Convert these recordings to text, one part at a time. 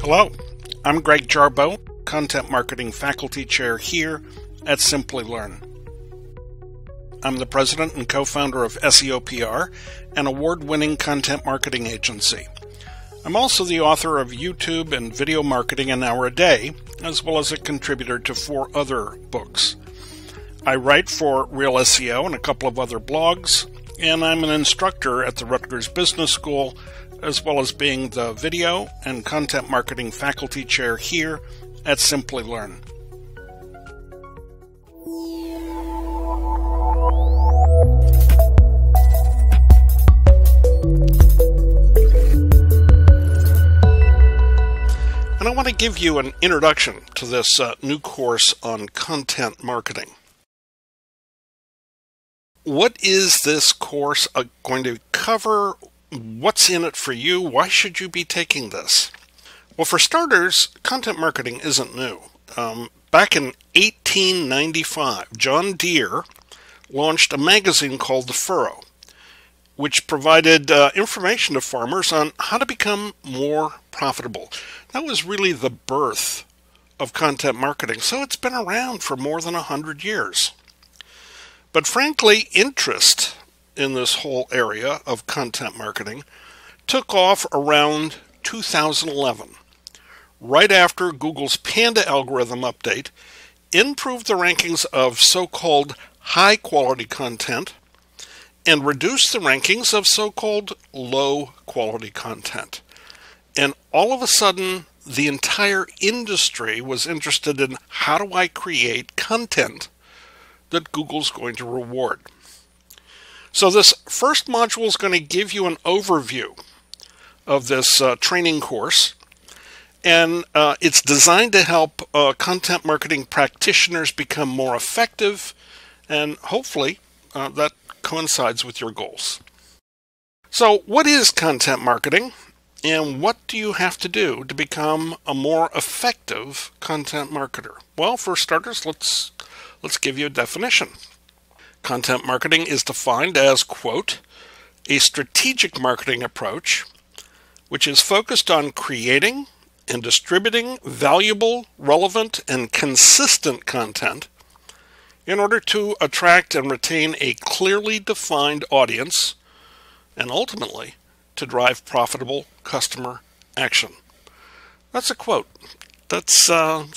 Hello, I'm Greg Jarboe, Content Marketing Faculty Chair here at Simplilearn. I'm the president and co-founder of SEOPR, an award-winning content marketing agency. I'm also the author of YouTube and Video Marketing An Hour a Day, as well as a contributor to 4 other books. I write for Real SEO and a couple of other blogs, and I'm an instructor at the Rutgers Business School, as well as being the video and content marketing faculty chair here at Simplilearn. And I want to give you an introduction to this new course on content marketing. What is this course going to cover? What's in it for you? Why should you be taking this? Well, for starters, content marketing isn't new. Back in 1895, John Deere launched a magazine called The Furrow, which provided information to farmers on how to become more profitable. That was really the birth of content marketing, so it's been around for more than 100 years. But frankly, interest in this whole area of content marketing took off around 2011, right after Google's Panda algorithm update improved the rankings of so-called high-quality content and reduced the rankings of so-called low-quality content. And all of a sudden, the entire industry was interested in how do I create content that Google's going to reward. So this first module is going to give you an overview of this training course, and it's designed to help content marketing practitioners become more effective, and hopefully that coincides with your goals. So what is content marketing, and what do you have to do to become a more effective content marketer? Well, for starters, let's give you a definition. Content marketing is defined as, quote, a strategic marketing approach which is focused on creating and distributing valuable, relevant, and consistent content in order to attract and retain a clearly defined audience and ultimately to drive profitable customer action. That's a quote. That's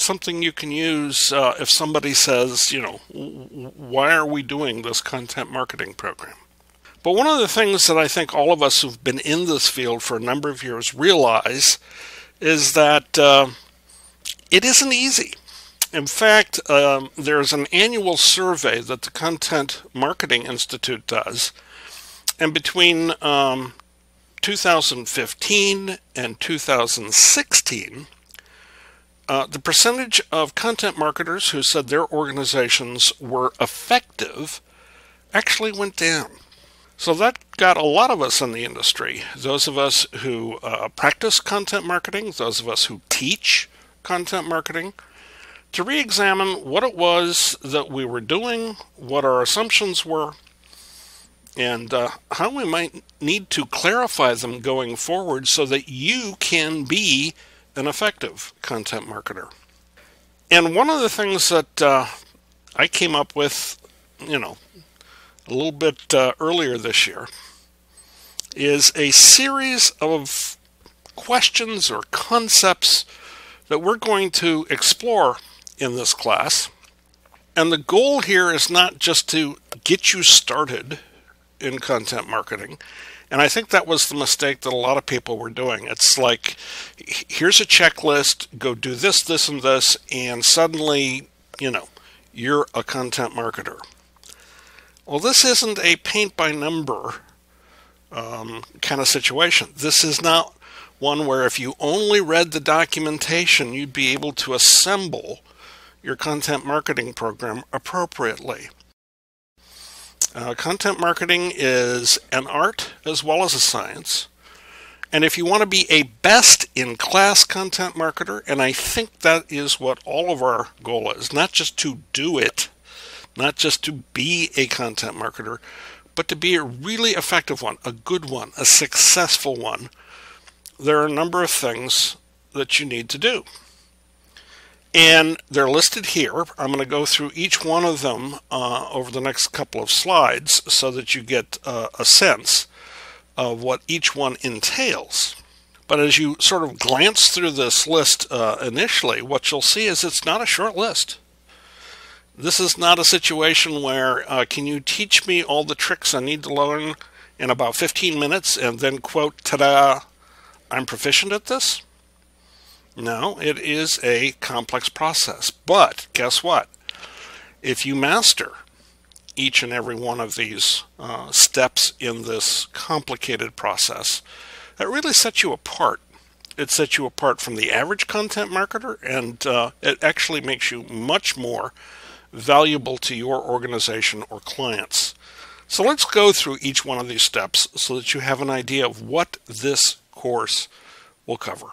something you can use if somebody says, you know, why are we doing this content marketing program? But one of the things that I think all of us who've been in this field for a number of years realize is that it isn't easy. In fact, there's an annual survey that the Content Marketing Institute does, and between 2015 and 2016, the percentage of content marketers who said their organizations were effective actually went down. So that got a lot of us in the industry, those of us who practice content marketing, those of us who teach content marketing, to re-examine what it was that we were doing, what our assumptions were, and how we might need to clarify them going forward so that you can be an effective content marketer. And one of the things that I came up with, you know, a little bit earlier this year is a series of questions or concepts that we're going to explore in this class. And the goal here is not just to get you started in content marketing. And I think that was the mistake that a lot of people were doing. It's like, here's a checklist, go do this, this, and this, and suddenly, you know, you're a content marketer. Well, this isn't a paint-by-number kind of situation. This is not one where if you only read the documentation, you'd be able to assemble your content marketing program appropriately. Content marketing is an art as well as a science. And if you want to be a best-in-class content marketer, and I think that is what all of our goal is, not just to do it, not just to be a content marketer, but to be a really effective one, a good one, a successful one, there are a number of things that you need to do. And they're listed here. I'm going to go through each one of them over the next couple of slides so that you get a sense of what each one entails. But as you sort of glance through this list initially, what you'll see is it's not a short list. This is not a situation where can you teach me all the tricks I need to learn in about 15 minutes and then quote, ta-da, I'm proficient at this? No, it is a complex process. But guess what? If you master each and every one of these steps in this complicated process, that really sets you apart. It sets you apart from the average content marketer, and it actually makes you much more valuable to your organization or clients. So let's go through each one of these steps so that you have an idea of what this course will cover.